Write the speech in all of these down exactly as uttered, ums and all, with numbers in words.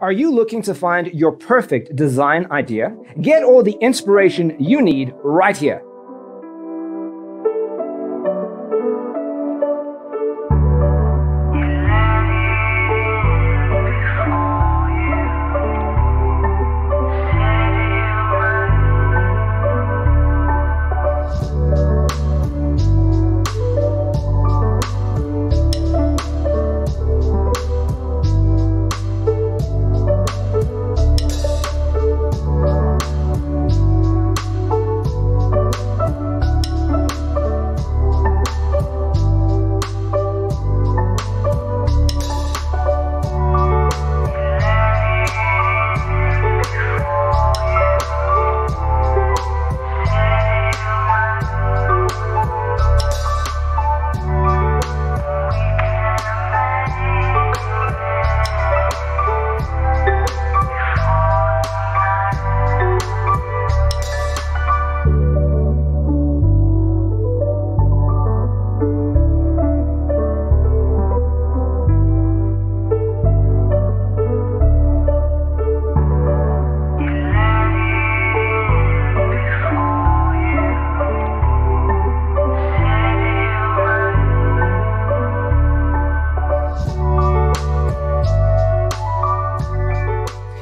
Are you looking to find your perfect design idea? Get all the inspiration you need right here.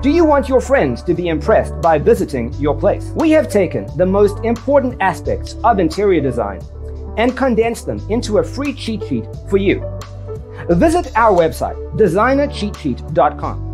Do you want your friends to be impressed by visiting your place? We have taken the most important aspects of interior design and condensed them into a free cheat sheet for you. Visit our website, designer cheat sheet dot com.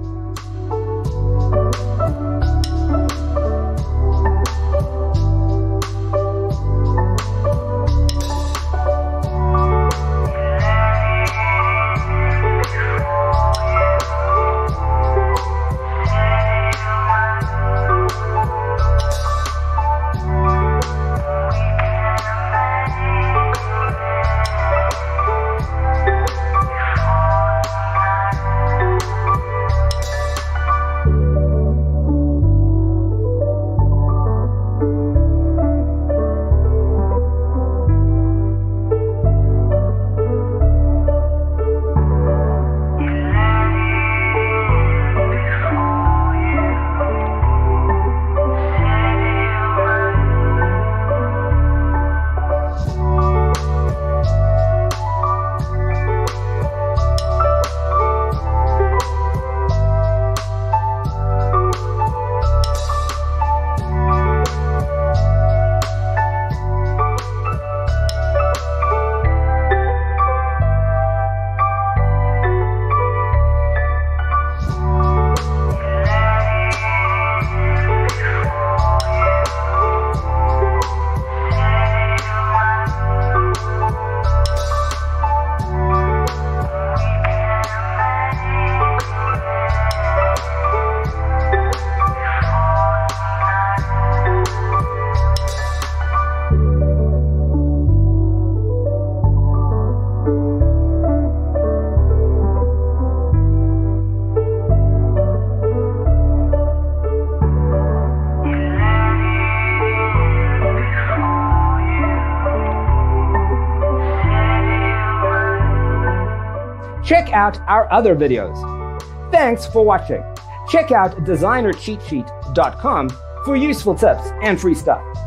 Check out our other videos. Thanks for watching. Check out designer cheat sheet dot com for useful tips and free stuff.